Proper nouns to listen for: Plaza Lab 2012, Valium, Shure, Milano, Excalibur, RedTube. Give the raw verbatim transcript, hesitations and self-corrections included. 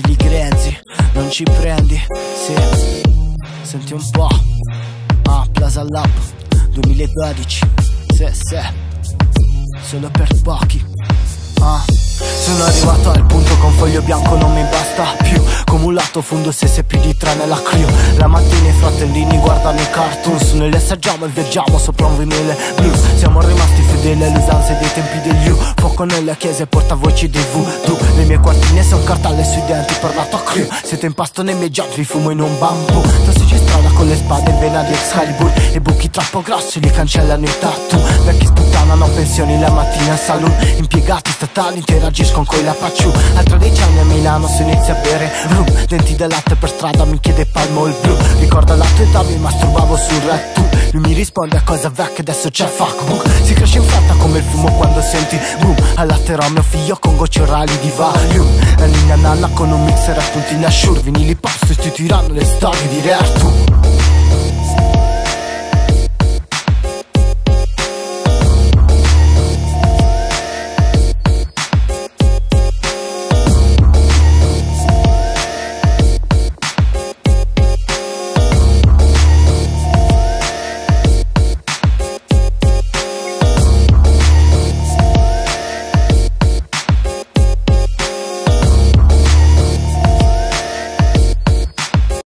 se li credi, non ci prendi, se senti un po', ah, Plaza Lab duemiladodici, se se, solo per pochi, ah. Sono arrivato al punto con foglio bianco non mi basta più, cumulato fondo se sei più di tre nella crew. La mattina i fratellini guardano i cartoons, noi li assaggiamo e viaggiamo sopra un vinile blu. Siamo rimasti fedeli alle usanze dei tempi degli U, fuoco nelle chiese e portavoci dei voodoo. Le mie quartine sono cartelle sui denti per la tua crew. Siete in pasto nei miei giorni, fumo in un bambù. Tossici strada con le spade e vena di Excalibur, i buchi troppo grossi li cancellano i tattoo. Vecchi sputtanano pensioni la mattina al saloon, impiegati statali interagiscono coi lapacciù. A tredici anni a Milano si inizia a bere rum, denti da latte per strada mi chiede palmo il blu. Ricorda la tua età mi masturbavo su RedTube, lui mi risponde a cosa vecchia adesso c'è fuckbook. Si cresce in fretta come il fumo quando senti boom, allatterò mio figlio con gocce orali di Valium, la linea nanna con un mixer a puntina sure, vinili pop sostituiranno le storie di RedTube.